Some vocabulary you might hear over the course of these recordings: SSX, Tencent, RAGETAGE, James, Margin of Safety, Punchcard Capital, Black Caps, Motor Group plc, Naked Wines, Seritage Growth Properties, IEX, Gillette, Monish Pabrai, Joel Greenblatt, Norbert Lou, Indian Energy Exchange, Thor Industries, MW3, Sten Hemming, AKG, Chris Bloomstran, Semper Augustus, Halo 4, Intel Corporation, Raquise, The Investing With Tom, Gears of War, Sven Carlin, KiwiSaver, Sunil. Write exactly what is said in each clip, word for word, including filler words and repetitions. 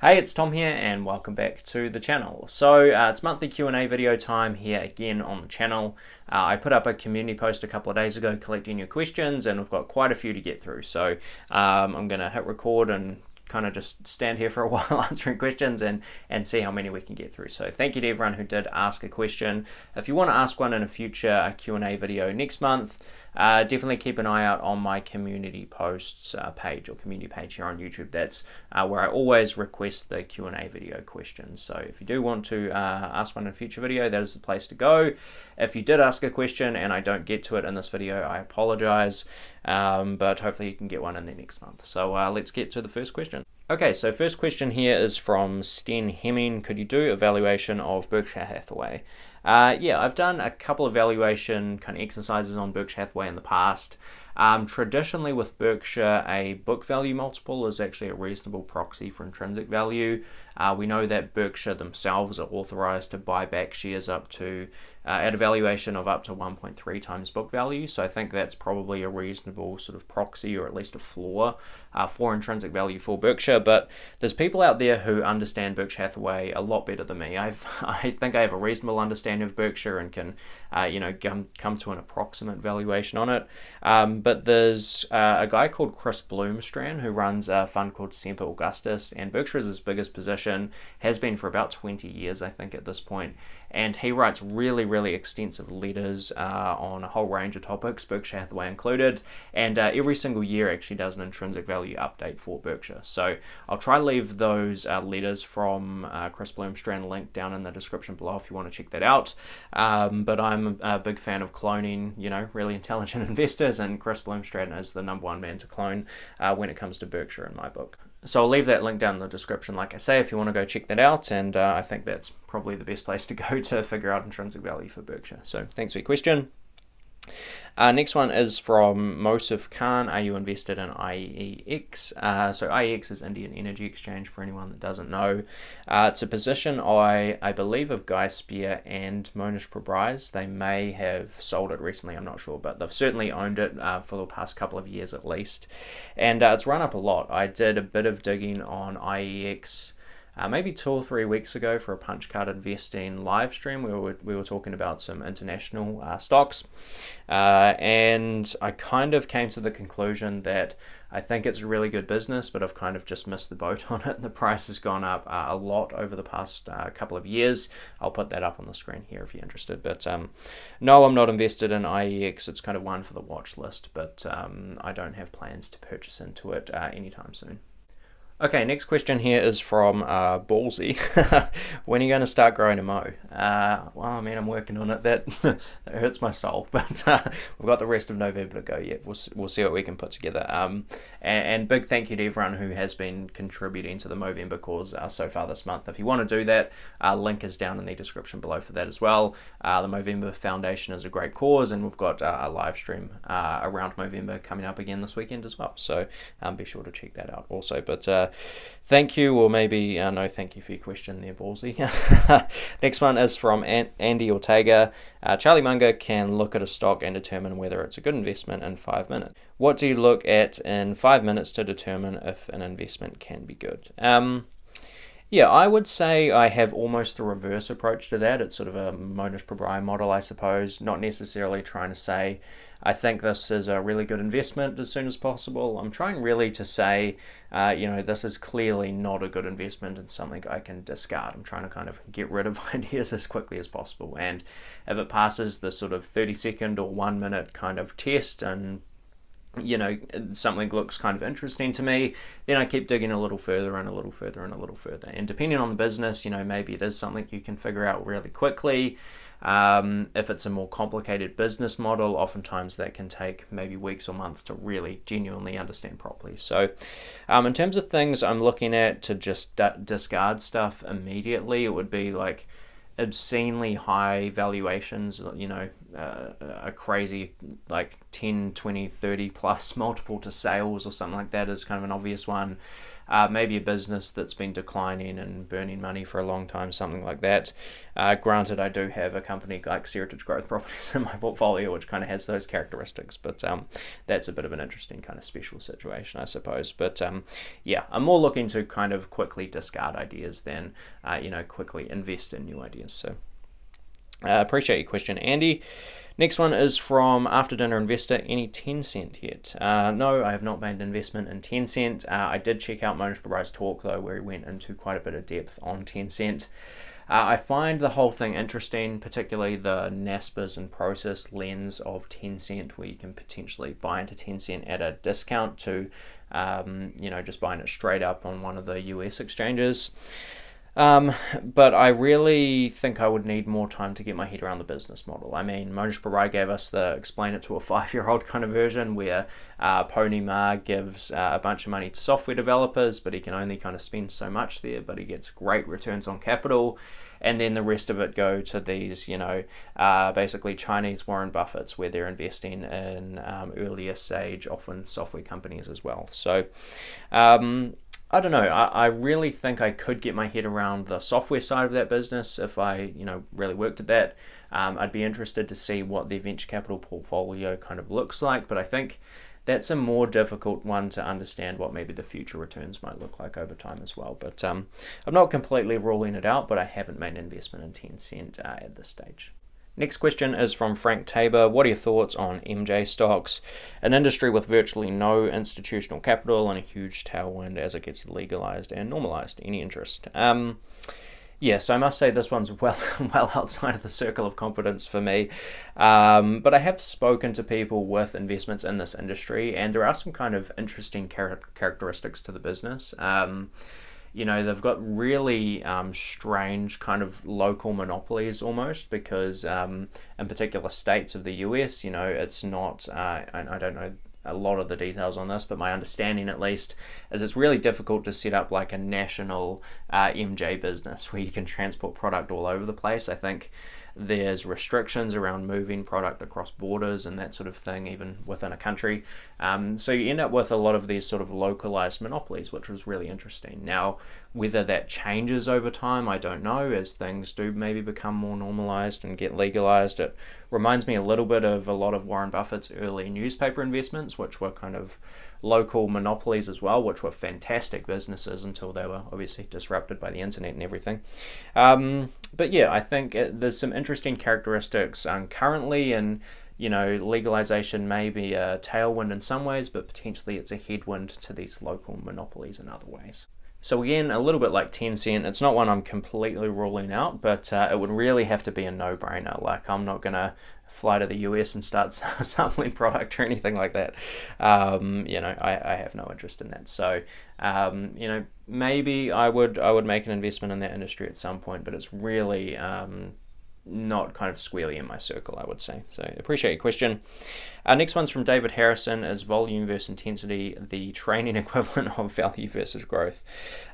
Hey, it's Tom here and welcome back to the channel. So uh, it's monthly Q and A video time here again on the channel. Uh, I put up a community post a couple of days ago collecting your questions and we've got quite a few to get through. So um, I'm gonna hit record and kind of just stand here for a while answering questions and, and see how many we can get through. So thank you to everyone who did ask a question. If you want to ask one in a future Q and A video next month, uh, definitely keep an eye out on my community posts uh, page or community page here on YouTube. That's uh, where I always request the Q and A video questions. So if you do want to uh, ask one in a future video, that is the place to go. If you did ask a question and I don't get to it in this video, I apologize, um, but hopefully you can get one in there next month. So uh, let's get to the first question. Okay, so first question here is from Sten Hemming. Could you do a valuation of Berkshire Hathaway? Uh, yeah, I've done a couple of valuation kind of exercises on Berkshire Hathaway in the past. Um, traditionally with Berkshire, a book value multiple is actually a reasonable proxy for intrinsic value. Uh, we know that Berkshire themselves are authorized to buy back shares up to, uh, at a valuation of up to one point three times book value. So I think that's probably a reasonable sort of proxy or at least a floor uh, for intrinsic value for Berkshire. But there's people out there who understand Berkshire Hathaway a lot better than me. I've, I think I have a reasonable understanding of Berkshire and can, uh, you know, come, come to an approximate valuation on it. Um, but there's uh, a guy called Chris Bloomstran who runs a fund called Semper Augustus, and Berkshire is his biggest position, has been for about twenty years I think at this point, and he writes really really extensive letters uh, on a whole range of topics, Berkshire Hathaway included, and uh, every single year actually does an intrinsic value update for Berkshire. So I'll try to leave those uh, letters from uh, Chris Bloomstran linked down in the description below if you want to check that out. Um, but I'm a big fan of cloning, you know, really intelligent investors, and Chris Bloomstran is the number one man to clone uh, when it comes to Berkshire in my book. So I'll leave that link down in the description, like I say, if you want to go check that out, and uh, I think that's probably the best place to go to figure out intrinsic value for Berkshire. So thanks for your question. Uh, next one is from Mosif Khan. Are you invested in I E X? Uh, so I E X is Indian Energy Exchange for anyone that doesn't know. Uh, it's a position I I believe of Guy Spier and Monish Pabrai. They may have sold it recently, I'm not sure, but they've certainly owned it uh, for the past couple of years at least. And uh, it's run up a lot. I did a bit of digging on I E X Uh, maybe two or three weeks ago for a Punchcard Investing live stream. We were, we were talking about some international uh, stocks, uh, and I kind of came to the conclusion that I think it's a really good business, but I've kind of just missed the boat on it. The price has gone up uh, a lot over the past uh, couple of years. I'll put that up on the screen here if you're interested. But um, no, I'm not invested in I E X. It's kind of one for the watch list, but um, I don't have plans to purchase into it uh, anytime soon. Okay, next question here is from uh, Ballsy. When are you going to start growing a mo? Uh, well, I mean, I'm working on it. That, that hurts my soul, but uh, we've got the rest of November to go yet. We'll, we'll see what we can put together. Um, and, and big thank you to everyone who has been contributing to the Movember cause uh, so far this month. If you want to do that, uh, link is down in the description below for that as well. Uh, the Movember Foundation is a great cause, and we've got uh, a live stream uh, around Movember coming up again this weekend as well. So um, be sure to check that out also. But uh, thank you, or maybe uh, no thank you for your question there, Ballsy. Next one is from An Andy Ortega. Uh, Charlie Munger can look at a stock and determine whether it's a good investment in five minutes. What do you look at in five minutes to determine if an investment can be good? Um, yeah, I would say I have almost the reverse approach to that. It's sort of a Monish Pabrai model, I suppose, not necessarily trying to say, I think this is a really good investment as soon as possible. I'm trying really to say, uh, you know, this is clearly not a good investment and something I can discard. I'm trying to kind of get rid of ideas as quickly as possible. And if it passes the sort of thirty second or one minute kind of test and, you know, something looks kind of interesting to me, then I keep digging a little further and a little further and a little further. And depending on the business, you know, maybe it is something you can figure out really quickly. Um, if it's a more complicated business model, oftentimes that can take maybe weeks or months to really genuinely understand properly. So um, in terms of things I'm looking at to just discard stuff immediately, it would be like obscenely high valuations, you know, uh, a crazy like ten, twenty, thirty plus multiple to sales or something like that is kind of an obvious one. uh, maybe a business that's been declining and burning money for a long time, something like that. Uh, granted, I do have a company like Seritage Growth Properties in my portfolio, which kind of has those characteristics, but um, that's a bit of an interesting kind of special situation, I suppose. But um, yeah, I'm more looking to kind of quickly discard ideas than, uh, you know, quickly invest in new ideas. So I uh, appreciate your question, Andy. Next one is from After Dinner Investor. Any Tencent yet? Uh, no, I have not made an investment in Tencent. Uh, I did check out Monish Pabrai's talk though, where he went into quite a bit of depth on Tencent. Uh, I find the whole thing interesting, particularly the NASPERS and process lens of Tencent, where you can potentially buy into Tencent at a discount to, um, you know, just buying it straight up on one of the U S exchanges. Um, but I really think I would need more time to get my head around the business model. I mean, Monish Pabrai gave us the explain it to a five-year-old kind of version where uh, Pony Ma gives uh, a bunch of money to software developers, but he can only kind of spend so much there, but he gets great returns on capital. And then the rest of it go to these, you know, uh, basically Chinese Warren Buffets, where they're investing in um, earlier stage, often software companies as well. So, um, I don't know, I, I really think I could get my head around the software side of that business if I, you know, really worked at that. Um, I'd be interested to see what their venture capital portfolio kind of looks like, but I think that's a more difficult one to understand what maybe the future returns might look like over time as well. But um, I'm not completely ruling it out, but I haven't made an investment in Tencent uh, at this stage. Next question is from Frank Tabor. What are your thoughts on M J stocks? An industry with virtually no institutional capital and a huge tailwind as it gets legalized and normalized. Any interest? Um, yeah, so I must say this one's well, well outside of the circle of competence for me. Um, but I have spoken to people with investments in this industry, and there are some kind of interesting char- characteristics to the business. Um, You know, they've got really um, strange kind of local monopolies almost, because um, in particular states of the U S, you know, it's not, uh, and I don't know a lot of the details on this, but my understanding at least is it's really difficult to set up like a national uh, M J business where you can transport product all over the place. I think there's restrictions around moving product across borders and that sort of thing, even within a country. Um, so you end up with a lot of these sort of localized monopolies, which was really interesting. Now, whether that changes over time, I don't know, as things do maybe become more normalized and get legalized. It reminds me a little bit of a lot of Warren Buffett's early newspaper investments, which were kind of local monopolies as well, which were fantastic businesses until they were obviously disrupted by the internet and everything. Um, but yeah, I think it, there's some interesting characteristics um, currently, and you know, legalization may be a tailwind in some ways, but potentially it's a headwind to these local monopolies in other ways. So again, a little bit like Tencent, it's not one I'm completely ruling out, but uh, it would really have to be a no-brainer. Like, I'm not going to fly to the U S and start sampling product or anything like that. Um, you know, I, I have no interest in that. So, um, you know, maybe I would I would make an investment in that industry at some point, but it's really um, not kind of squarely in my circle, I would say. So appreciate your question. Our next one's from David Harrison. Is volume versus intensity the training equivalent of value versus growth?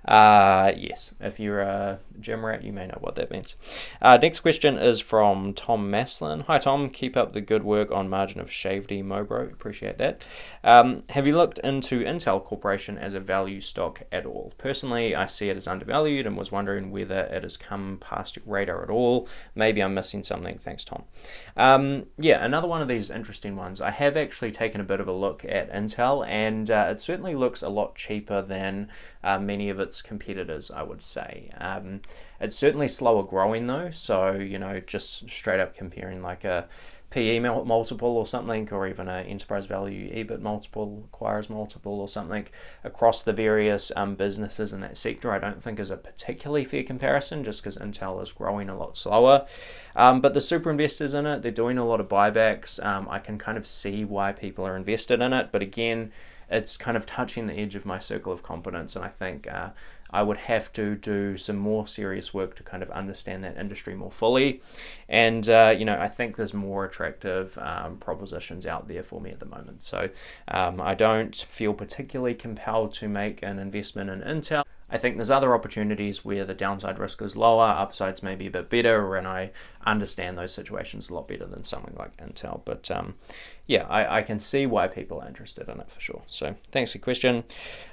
Uh, yes, if you're a gym rat, you may know what that means. Uh, next question is from Tom Maslin. Hi Tom, keep up the good work on Margin of Safety, Mobro. Appreciate that. Um, have you looked into Intel Corporation as a value stock at all? Personally, I see it as undervalued and was wondering whether it has come past your radar at all. Maybe I'm missing something. Thanks, Tom. Um, yeah, another one of these interesting ones. I have actually taken a bit of a look at Intel, and uh, it certainly looks a lot cheaper than uh, many of its competitors, I would say. Um, it's certainly slower growing though, so you know, just straight up comparing like a P E multiple or something, or even an enterprise value E B I T multiple, acquires multiple or something across the various um, businesses in that sector, I don't think is a particularly fair comparison, just because Intel is growing a lot slower. Um, but the super investors in it, they're doing a lot of buybacks. Um, I can kind of see why people are invested in it, but again, it's kind of touching the edge of my circle of competence, and I think uh, I would have to do some more serious work to kind of understand that industry more fully. And, uh, you know, I think there's more attractive um, propositions out there for me at the moment. So um, I don't feel particularly compelled to make an investment in Intel. I think there's other opportunities where the downside risk is lower, upside's maybe a bit better, and I understand those situations a lot better than something like Intel. But um, yeah, I, I can see why people are interested in it for sure. So thanks for your question.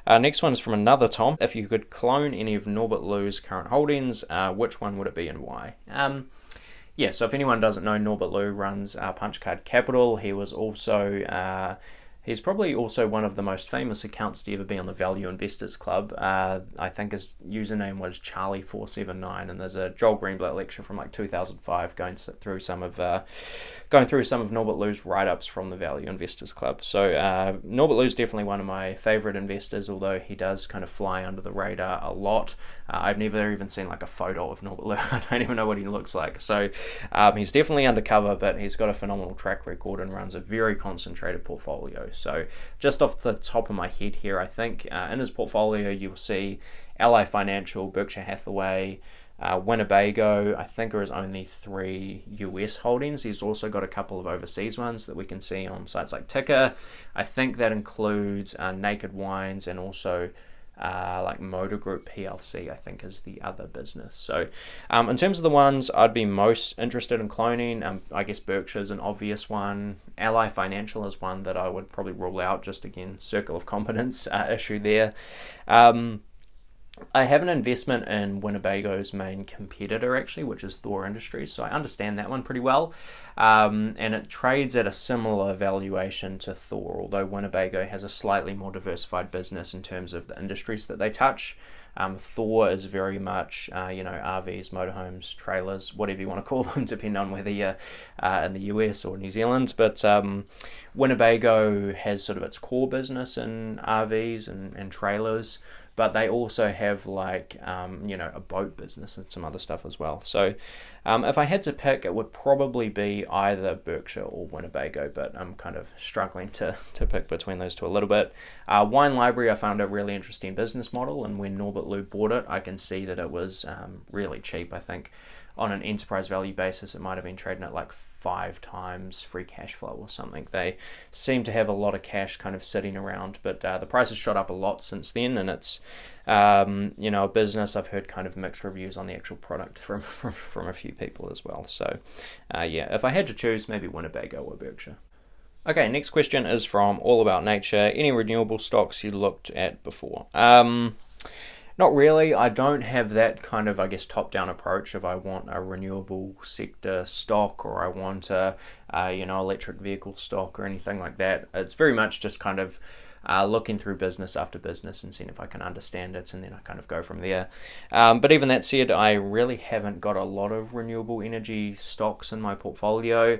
Uh, next one's from another Tom. If you could clone any of Norbert Lou's current holdings, uh, which one would it be and why? Um, yeah, so if anyone doesn't know, Norbert Lou runs uh, Punchcard Capital. He was also... Uh, He's probably also one of the most famous accounts to ever be on the Value Investors Club. Uh, I think his username was Charlie four seven nine, and there's a Joel Greenblatt lecture from like two thousand five going through some of uh, going through some of Norbert Lou's write-ups from the Value Investors Club. So uh, Norbert Lou's definitely one of my favorite investors, although he does kind of fly under the radar a lot. Uh, I've never even seen like a photo of Norbert Lou. I don't even know what he looks like. So um, he's definitely undercover, but he's got a phenomenal track record and runs a very concentrated portfolio. So just off the top of my head here, I think uh, in his portfolio you'll see Ally Financial, Berkshire Hathaway, uh, Winnebago, I think are his only three U S holdings. He's also got a couple of overseas ones that we can see on sites like Ticker. I think that includes uh, Naked Wines and also Uh, like Motor Group P L C, I think, is the other business. So um, in terms of the ones I'd be most interested in cloning, um, I guess Berkshire's an obvious one. Ally Financial is one that I would probably rule out, just again, Circle of Competence uh, issue there. Um, I have an investment in Winnebago's main competitor, actually, which is Thor Industries, so I understand that one pretty well. Um, and it trades at a similar valuation to Thor, although Winnebago has a slightly more diversified business in terms of the industries that they touch. Um, Thor is very much, uh, you know, R Vs, motorhomes, trailers, whatever you want to call them, depending on whether you're uh, in the U S or New Zealand. But um, Winnebago has sort of its core business in R Vs and, and trailers, but they also have like, um, you know, a boat business and some other stuff as well. So um, if I had to pick, it would probably be either Berkshire or Winnebago, but I'm kind of struggling to, to pick between those two a little bit. Uh, Wine Library, I found a really interesting business model, and when Norbert Lou bought it, I can see that it was um, really cheap. I think on an enterprise value basis, it might have been trading at like five times free cash flow or something. They seem to have a lot of cash kind of sitting around, but uh, the price has shot up a lot since then, and it's um, you know, a business I've heard kind of mixed reviews on the actual product from from, from a few people as well. So uh, yeah, if I had to choose, maybe Winnebago or Berkshire. Okay, next question is from All About Nature. Any renewable stocks you looked at before? Um, Not really. I don't have that kind of, I guess, top-down approach if I want a renewable sector stock or I want a, uh, you know, electric vehicle stock or anything like that. It's very much just kind of uh, looking through business after business and seeing if I can understand it, and then I kind of go from there. Um, but even that said, I really haven't got a lot of renewable energy stocks in my portfolio.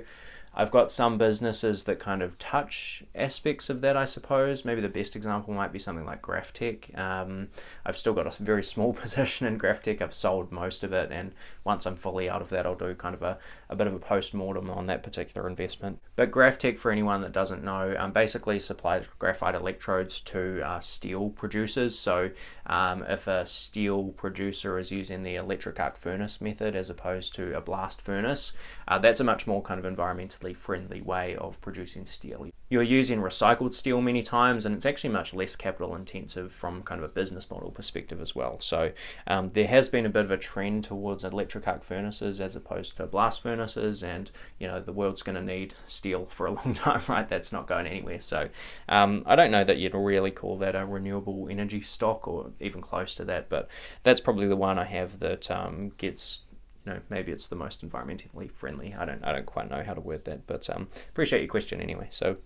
I've got some businesses that kind of touch aspects of that, I suppose. Maybe the best example might be something like GrafTech. Um, I've still got a very small position in GrafTech. I've sold most of it, and once I'm fully out of that, I'll do kind of a, a bit of a post-mortem on that particular investment. But GrafTech, for anyone that doesn't know, um, basically supplies graphite electrodes to uh, steel producers. So um, if a steel producer is using the electric arc furnace method as opposed to a blast furnace, uh, that's a much more kind of environmental friendly way of producing steel. You're using recycled steel many times, and it's actually much less capital intensive from kind of a business model perspective as well. So um, there has been a bit of a trend towards electric arc furnaces as opposed to blast furnaces, and you know, the world's going to need steel for a long time, right? That's not going anywhere. So um, I don't know that you'd really call that a renewable energy stock or even close to that, but that's probably the one I have that um, gets, you know, maybe it's the most environmentally friendly. I don't, I don't quite know how to word that, but um, appreciate your question anyway. So,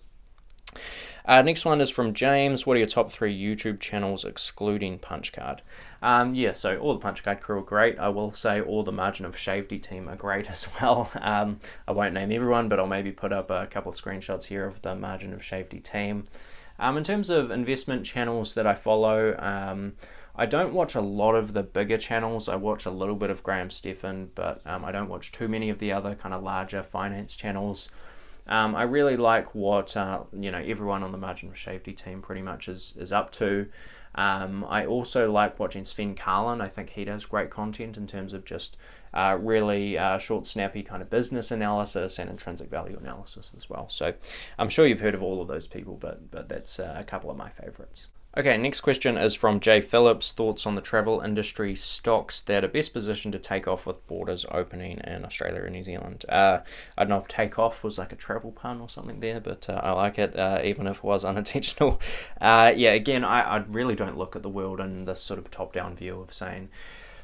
uh, next one is from James. What are your top three YouTube channels excluding Punchcard? Um, yeah, so all the Punchcard crew are great. I will say all the Margin of Safety team are great as well. Um, I won't name everyone, but I'll maybe put up a couple of screenshots here of the Margin of Safety team. Um, in terms of investment channels that I follow, um, I don't watch a lot of the bigger channels. I watch a little bit of Graham Stephan, but um, I don't watch too many of the other kind of larger finance channels. Um, I really like what uh, you know, everyone on the Margin of Safety team pretty much is, is up to. Um, I also like watching Sven Carlin. I think he does great content in terms of just uh, really uh, short, snappy kind of business analysis and intrinsic value analysis as well. So I'm sure you've heard of all of those people, but, but that's uh, a couple of my favorites. Okay, next question is from Jay Phillips. Thoughts on the travel industry stocks that are best positioned to take off with borders opening in Australia and New Zealand? Uh, I don't know if take off was like a travel pun or something there, but uh, I like it, uh, even if it was unintentional. Uh, yeah, again, I, I really don't look at the world in this sort of top-down view of saying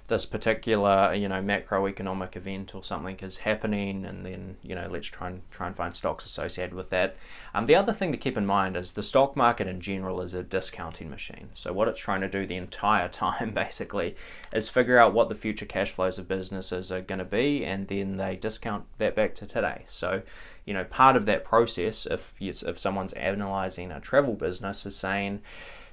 this particular, you know, macroeconomic event or something is happening, and then, you know, let's try and try and find stocks associated with that. Um, the other thing to keep in mind is the stock market in general is a discounting machine. So what it's trying to do the entire time basically is figure out what the future cash flows of businesses are going to be, and then they discount that back to today. So, you know, part of that process, if you, if someone's analyzing a travel business, is saying,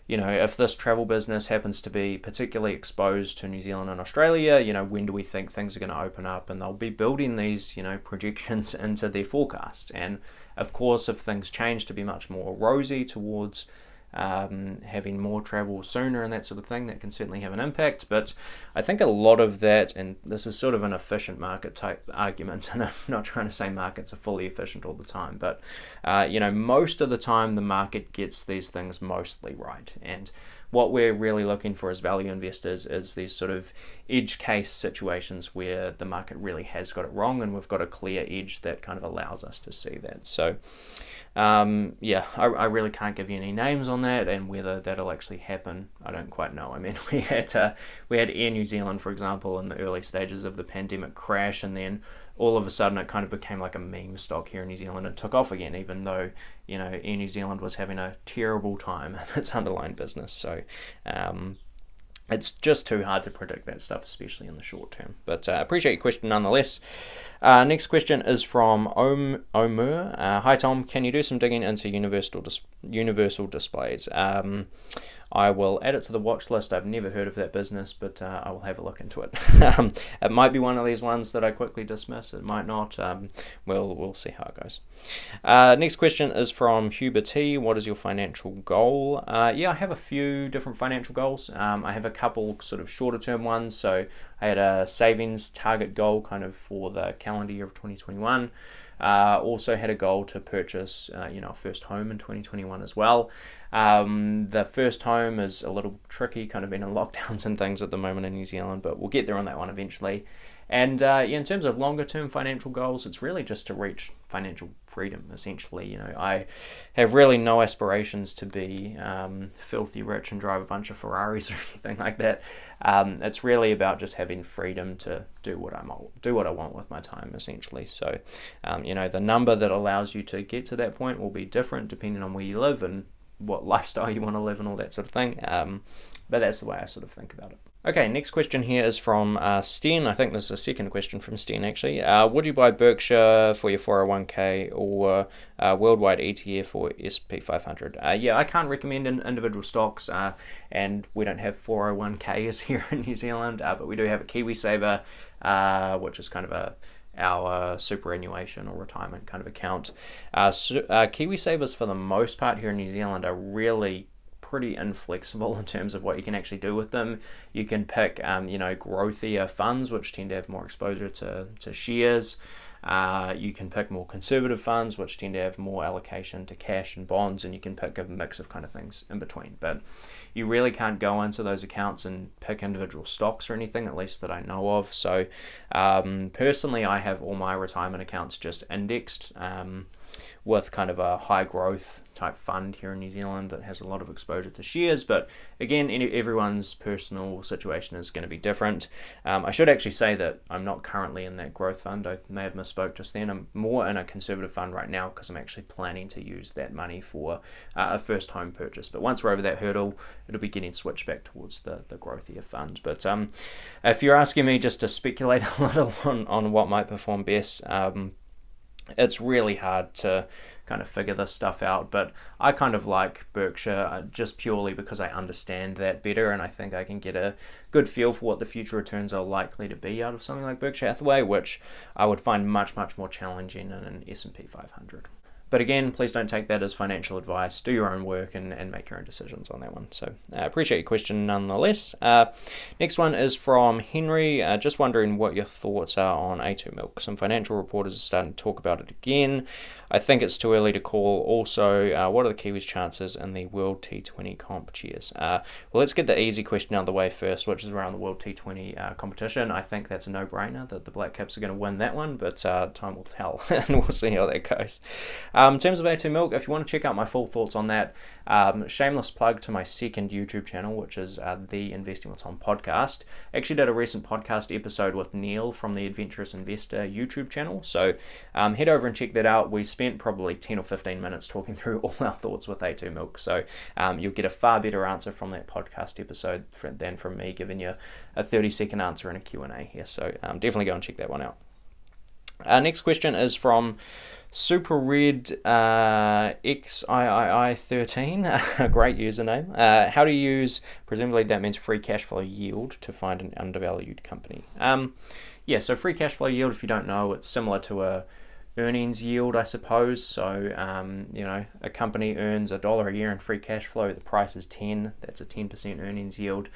you know, if this travel business happens to be particularly exposed to New Zealand and Australia, you know, when do we think things are going to open up? And they'll be building these, you know, projections into their forecasts. And of course, if things change to be much more rosy towards um, having more travel sooner and that sort of thing, that can certainly have an impact. But I think a lot of that, and this is sort of an efficient market type argument, and I'm not trying to say markets are fully efficient all the time, but uh, you know, most of the time the market gets these things mostly right. And what we're really looking for as value investors is these sort of edge case situations where the market really has got it wrong, and we've got a clear edge that kind of allows us to see that. So um, yeah, I, I really can't give you any names on that, and whether that'll actually happen, I don't quite know. I mean, we had uh, we had Air New Zealand, for example, in the early stages of the pandemic crash, and then all of a sudden it kind of became like a meme stock here in New Zealand and took off again, even though, you know, Air New Zealand was having a terrible time in its underlying business. So um, it's just too hard to predict that stuff, especially in the short term. But I uh, appreciate your question nonetheless. Uh, next question is from Om Omur. Uh, Hi Tom, can you do some digging into universal, dis universal displays? Um, I will add it to the watch list. I've never heard of that business, but uh, I will have a look into it. um, it might be one of these ones that I quickly dismiss. It might not. Um, we'll, we'll see how it goes. Uh, next question is from Hubert T. What is your financial goal? Uh, yeah, I have a few different financial goals. Um, I have a couple sort of shorter term ones. So I had a savings target goal kind of for the calendar year of twenty twenty-one. Uh, also had a goal to purchase, uh, you know, a first home in twenty twenty-one as well. Um, the first home is a little tricky, kind of been in lockdowns and things at the moment in New Zealand, but we'll get there on that one eventually. And uh, yeah, in terms of longer term financial goals, it's really just to reach financial freedom, essentially. You know, I have really no aspirations to be um, filthy rich and drive a bunch of Ferraris or anything like that. Um, it's really about just having freedom to do what I do what I want with my time, essentially. So, um, you know, the number that allows you to get to that point will be different depending on where you live and what lifestyle you want to live and all that sort of thing. Um, but that's the way I sort of think about it. Okay, next question here is from uh, Sten. I think this is a second question from Sten, actually. Uh, would you buy Berkshire for your four oh one K or uh, worldwide E T F or S and P five hundred? Uh, yeah, I can't recommend in individual stocks, uh, and we don't have four oh one Ks here in New Zealand, uh, but we do have a KiwiSaver, uh, which is kind of a our uh, superannuation or retirement kind of account. Uh, so, uh, KiwiSavers, for the most part here in New Zealand, are really pretty inflexible in terms of what you can actually do with them. You can pick, um, you know, growthier funds, which tend to have more exposure to, to shares. Uh, you can pick more conservative funds, which tend to have more allocation to cash and bonds, and you can pick a mix of kind of things in between. But you really can't go into those accounts and pick individual stocks or anything, at least that I know of. So um, personally, I have all my retirement accounts just indexed um, with kind of a high growth type fund here in New Zealand that has a lot of exposure to shares. But again, any, everyone's personal situation is going to be different. Um, I should actually say that I'm not currently in that growth fund. I may have misspoke just then. I'm more in a conservative fund right now because I'm actually planning to use that money for uh, a first home purchase. But once we're over that hurdle, it'll be getting switched back towards the, the growthier fund. But um, if you're asking me just to speculate a little on, on what might perform best, um, it's really hard to kind of figure this stuff out, but I kind of like Berkshire just purely because I understand that better, and I think I can get a good feel for what the future returns are likely to be out of something like Berkshire Hathaway, which I would find much, much more challenging in an S and P five hundred. But again, please don't take that as financial advice. Do your own work and, and make your own decisions on that one. So I uh, appreciate your question nonetheless. Uh, next one is from Henry. Uh, just wondering what your thoughts are on A two Milk. Some financial reporters are starting to talk about it again. I think it's too early to call. Also, uh, what are the Kiwis' chances in the World T twenty comp? Cheers. Uh, well, let's get the easy question out of the way first, which is around the World T twenty uh, competition. I think that's a no-brainer that the Black Caps are going to win that one, but uh, time will tell, and we'll see how that goes. Um, in terms of A two Milk, if you want to check out my full thoughts on that, um, shameless plug to my second YouTube channel, which is uh, the Investing with Tom podcast. I actually did a recent podcast episode with Neil from the Adventurous Investor YouTube channel, so um, head over and check that out. We spent probably ten or fifteen minutes talking through all our thoughts with A two Milk, so um, you'll get a far better answer from that podcast episode than from me giving you a thirty second answer in a Q and A here, so um, definitely go and check that one out. Our next question is from Super Red uh, X I I I thirteen, a great username. Uh, how do you use, presumably that means free cash flow yield, to find an undervalued company? Um, yeah, so free cash flow yield, if you don't know, it's similar to a earnings yield, I suppose. So, um, you know, a company earns a dollar a year in free cash flow, the price is ten, that's a ten percent earnings yield.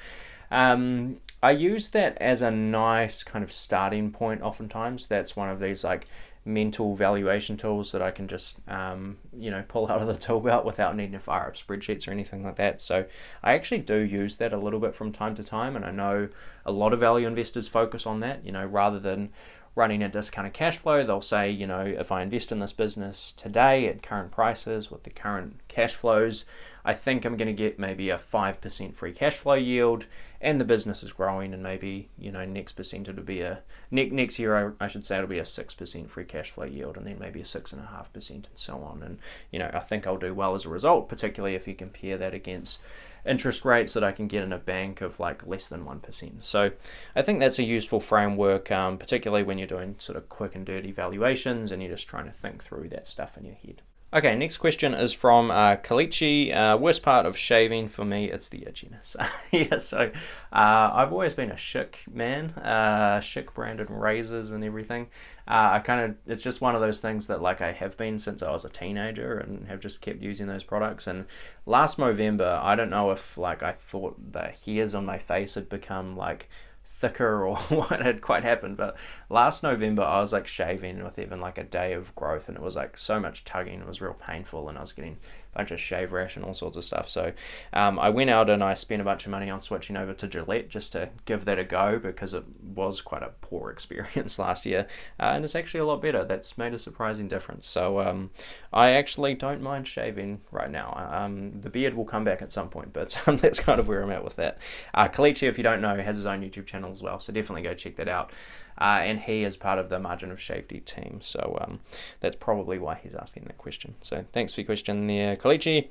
Um, I use that as a nice kind of starting point oftentimes. That's one of these like mental valuation tools that I can just, um, you know, pull out of the tool belt without needing to fire up spreadsheets or anything like that. So I actually do use that a little bit from time to time, and I know a lot of value investors focus on that, you know, rather than running a discounted cash flow, they'll say, you know, if I invest in this business today at current prices with the current cash flows, I think I'm going to get maybe a five percent free cash flow yield, and the business is growing, and maybe, you know, next percent it'll be a, next year I should say it'll be a six percent free cash flow yield, and then maybe a six point five percent and so on. And, you know, I think I'll do well as a result, particularly if you compare that against interest rates that I can get in a bank of like less than one percent. So I think that's a useful framework, um, particularly when you're doing sort of quick and dirty valuations and you're just trying to think through that stuff in your head. Okay, next question is from uh, Kalichi. Uh, worst part of shaving for me, it's the itchiness. Yeah, so uh, I've always been a chic man, uh, chic branded razors and everything. Uh, I kind of, it's just one of those things that like I have been since I was a teenager and have just kept using those products. And last Movember, I don't know if like I thought the hairs on my face had become like thicker or what had quite happened, but last November I was like shaving with even like a day of growth, and it was like so much tugging, it was real painful, and I was getting a bunch of shave rash and all sorts of stuff. So um, I went out and I spent a bunch of money on switching over to Gillette just to give that a go, because it was quite a poor experience last year, uh, and it's actually a lot better. That's made a surprising difference. So um, I actually don't mind shaving right now. Um, the beard will come back at some point, but um, that's kind of where I'm at with that. Uh, Kalichi, if you don't know, has his own YouTube channel as well, so definitely go check that out, uh, and he is part of the Margin of Safety team, so um, that's probably why he's asking that question. So thanks for your question there, Kalichi.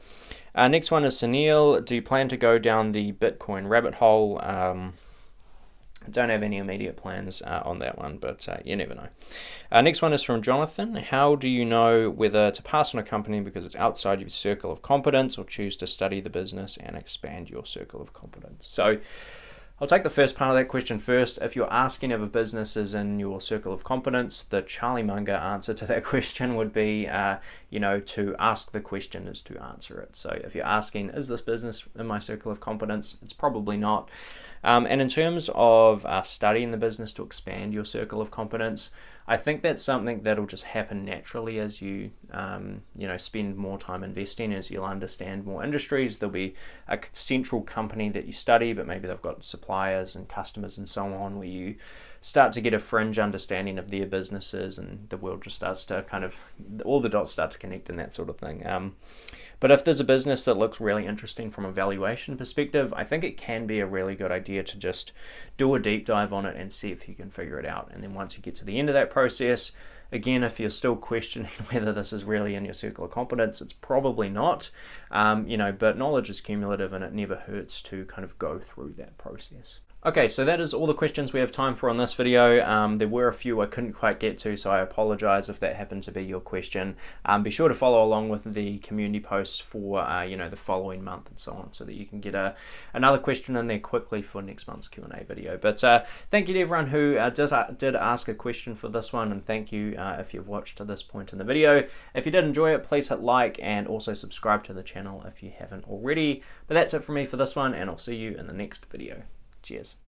Uh, next one is Sunil. Do you plan to go down the Bitcoin rabbit hole? Um, don't have any immediate plans uh, on that one, but uh, you never know. Uh, next one is from Jonathan. How do you know whether to pass on a company because it's outside your circle of competence, or choose to study the business and expand your circle of competence? So I'll take the first part of that question first. If you're asking if a business is in your circle of competence, the Charlie Munger answer to that question would be, uh, you know, to ask the question is to answer it. So if you're asking, is this business in my circle of competence? It's probably not. Um, and in terms of uh, studying the business to expand your circle of competence, I think that's something that'll just happen naturally as you, um, you know, spend more time investing, as you'll understand more industries. There'll be a central company that you study, but maybe they've got suppliers and customers and so on, where you start to get a fringe understanding of their businesses, and the world just starts to kind of, all the dots start to connect and that sort of thing. Um, but if there's a business that looks really interesting from a valuation perspective, I think it can be a really good idea to just do a deep dive on it and see if you can figure it out. And then once you get to the end of that process, again, if you're still questioning whether this is really in your circle of competence, it's probably not, um, you know, but knowledge is cumulative, and it never hurts to kind of go through that process. Okay, so that is all the questions we have time for on this video. Um, there were a few I couldn't quite get to, so I apologize if that happened to be your question. Um, be sure to follow along with the community posts for uh, you know, the following month and so on, so that you can get a, another question in there quickly for next month's Q and A video. But uh, thank you to everyone who uh, did, uh, did ask a question for this one, and thank you uh, if you've watched to this point in the video. If you did enjoy it, please hit like and also subscribe to the channel if you haven't already. But that's it for me for this one, and I'll see you in the next video. Cheers.